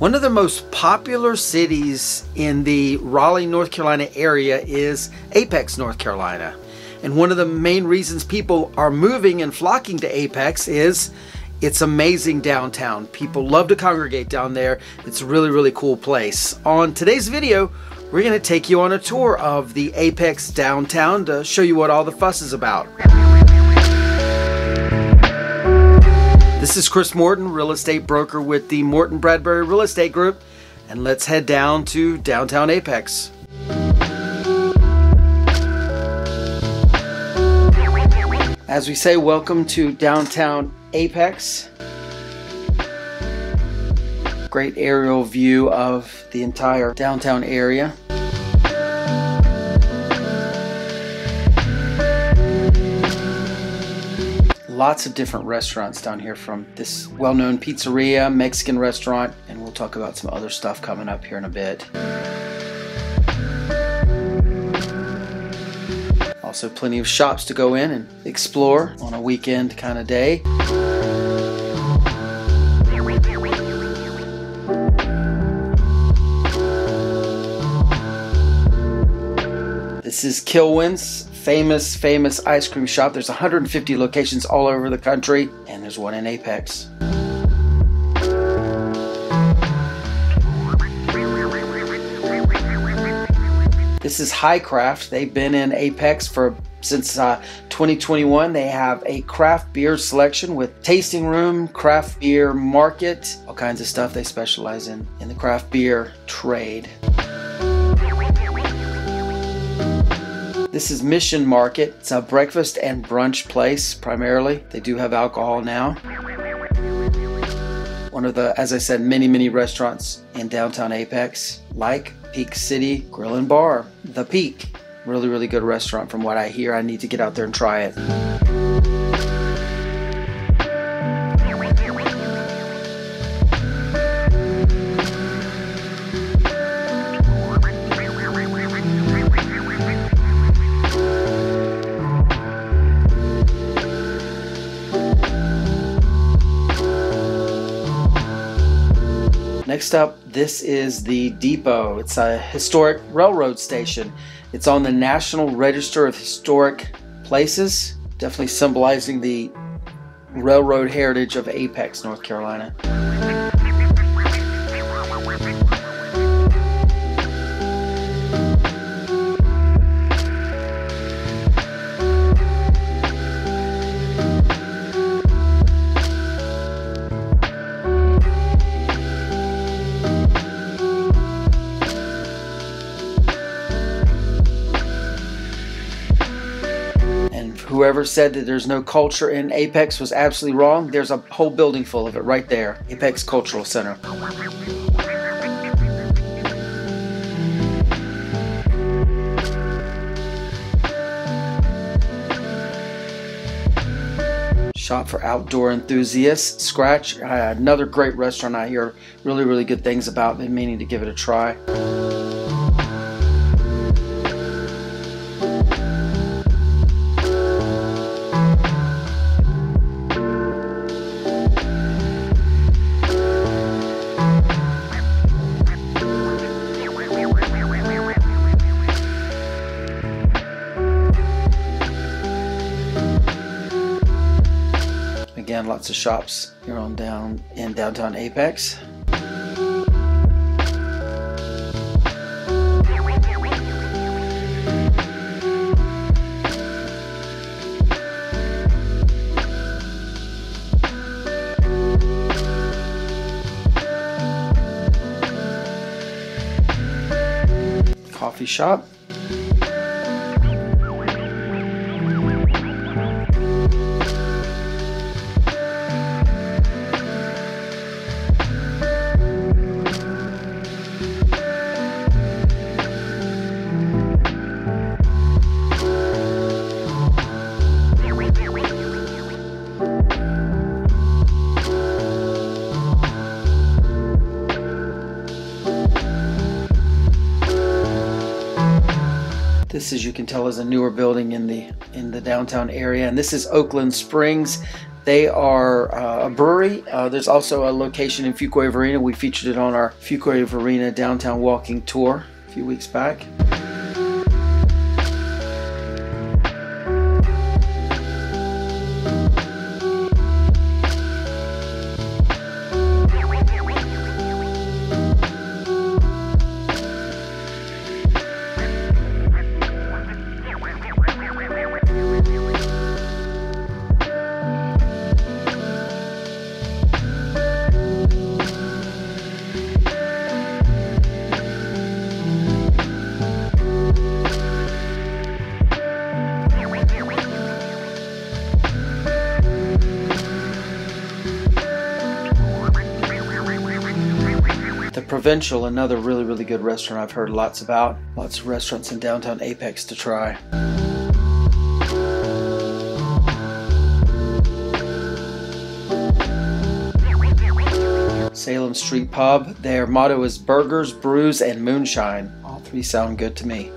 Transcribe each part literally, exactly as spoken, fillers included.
One of the most popular cities in the Raleigh, North Carolina area is Apex, North Carolina. And one of the main reasons people are moving and flocking to Apex is it's amazing downtown. People love to congregate down there. It's a really, really cool place. On today's video, we're gonna take you on a tour of the Apex downtown to show you what all the fuss is about. This is Chris Morton, real estate broker with the Morton Bradbury Real Estate Group, and let's head down to downtown Apex. As we say, welcome to downtown Apex. Great aerial view of the entire downtown area. Lots of different restaurants down here, from this well-known pizzeria, Mexican restaurant, and we'll talk about some other stuff coming up here in a bit. Also plenty of shops to go in and explore on a weekend kind of day. This is Kilwins. Famous, famous ice cream shop. There's one hundred fifty locations all over the country, and there's one in Apex. This is High Craft. They've been in Apex for since uh, twenty twenty-one. They have a craft beer selection with tasting room, craft beer market, all kinds of stuff. They specialize in in the craft beer trade. This is Mission Market. It's a breakfast and brunch place primarily. They do have alcohol now. One of the, as I said, many, many restaurants in downtown Apex, like Peak City Grill and Bar. The Peak, really, really good restaurant from what I hear. I need to get out there and try it. Next up, this is the Depot. It's a historic railroad station. It's on the National Register of Historic Places, definitely symbolizing the railroad heritage of Apex, North Carolina. Whoever said that there's no culture in Apex was absolutely wrong. There's a whole building full of it right there. Apex Cultural Center. Shop for outdoor enthusiasts. Scratch, another great restaurant I hear really, really good things about. Been meaning to give it a try. Again, lots of shops here on down in downtown Apex. Coffee shop. This, as you can tell, is a newer building in the in the downtown area, and this is Oakland Springs. They are uh, a brewery. Uh, there's also a location in Fuquay Varina. We featured it on our Fuquay Varina downtown walking tour a few weeks back. Ventral, another really, really good restaurant I've heard lots about. Lots of restaurants in downtown Apex to try. Salem Street Pub. Their motto is burgers, brews, and moonshine. All three sound good to me.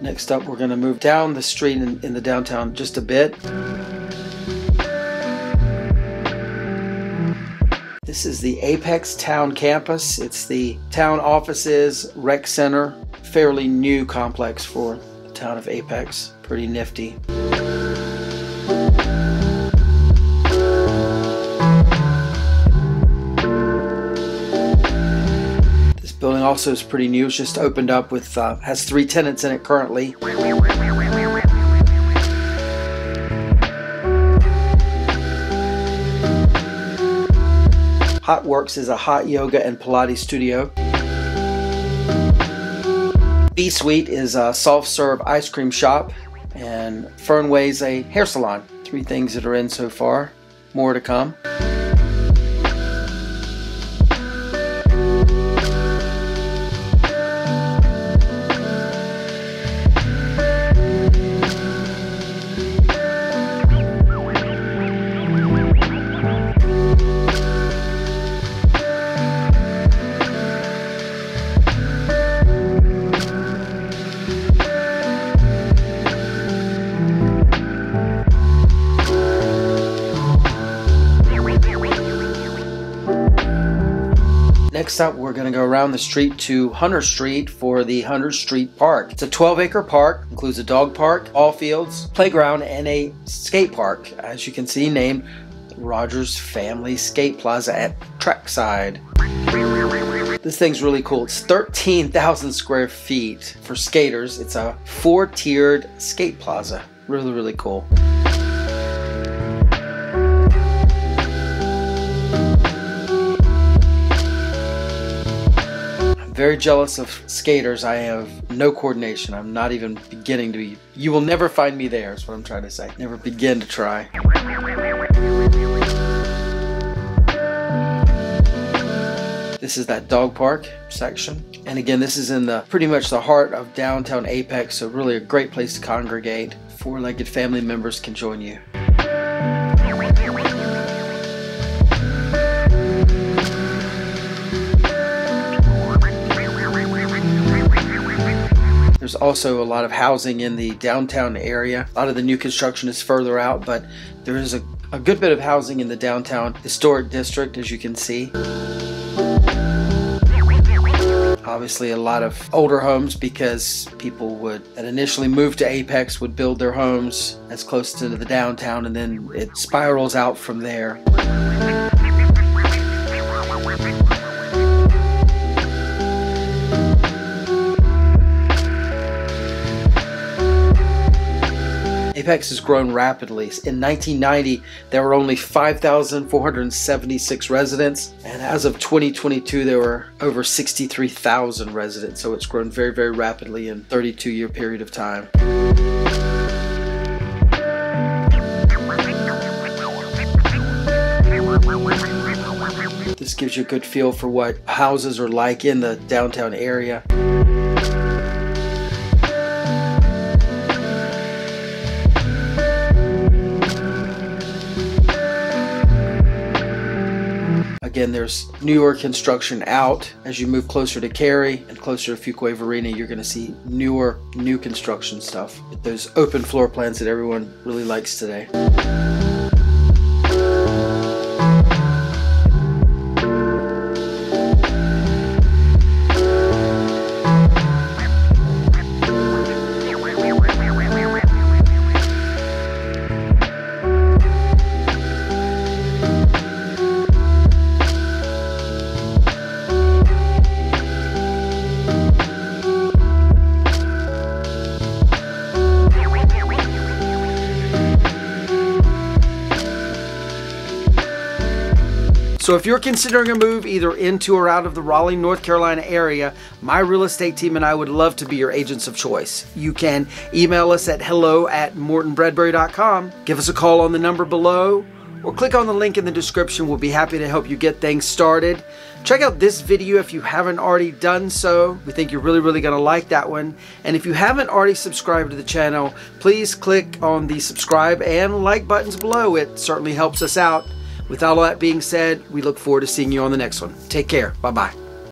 Next up, we're going to move down the street in, in the downtown just a bit. This is the Apex Town Campus. It's the town offices, rec center, fairly new complex for the town of Apex. Pretty nifty. Building also is pretty new. It's just opened up with uh, has three tenants in it currently. Hot Works is a hot yoga and Pilates studio. B Suite is a self-serve ice cream shop, and Fernway's a hair salon. Three things that are in so far. More to come. Next up, we're going to go around the street to Hunter Street for the Hunter Street Park. It's a twelve acre park, includes a dog park, all fields, playground, and a skate park, as you can see, named Rogers Family Skate Plaza at Trackside. This thing's really cool. It's thirteen thousand square feet for skaters. It's a four-tiered skate plaza. Really, really cool. Very jealous of skaters. I have no coordination. I'm not even beginning to be. You will never find me there, is what I'm trying to say. Never begin to try. This is that dog park section. And again, this is in the pretty much the heart of downtown Apex, so really a great place to congregate. Four-legged family members can join you. There's also a lot of housing in the downtown area. A lot of the new construction is further out, but there is a, a good bit of housing in the downtown historic district, as you can see. Obviously, a lot of older homes because people would that initially moved to Apex would build their homes as close to the downtown, and then it spirals out from there. Apex has grown rapidly. In nineteen ninety, there were only five thousand four hundred seventy-six residents, and as of twenty twenty-two, there were over sixty-three thousand residents, so it's grown very, very rapidly in a thirty-two year period of time. This gives you a good feel for what houses are like in the downtown area. Again, there's newer construction out. As you move closer to Cary and closer to Fuquay Varina, you're going to see newer, new construction stuff. Those open floor plans that everyone really likes today. So if you're considering a move either into or out of the Raleigh, North Carolina area, my real estate team and I would love to be your agents of choice. You can email us at hello at morton bradbury dot com, give us a call on the number below, or click on the link in the description. We'll be happy to help you get things started. Check out this video if you haven't already done so. We think you're really, really gonna like that one. And if you haven't already subscribed to the channel, please click on the subscribe and like buttons below. It certainly helps us out. With all that being said, we look forward to seeing you on the next one. Take care. Bye-bye.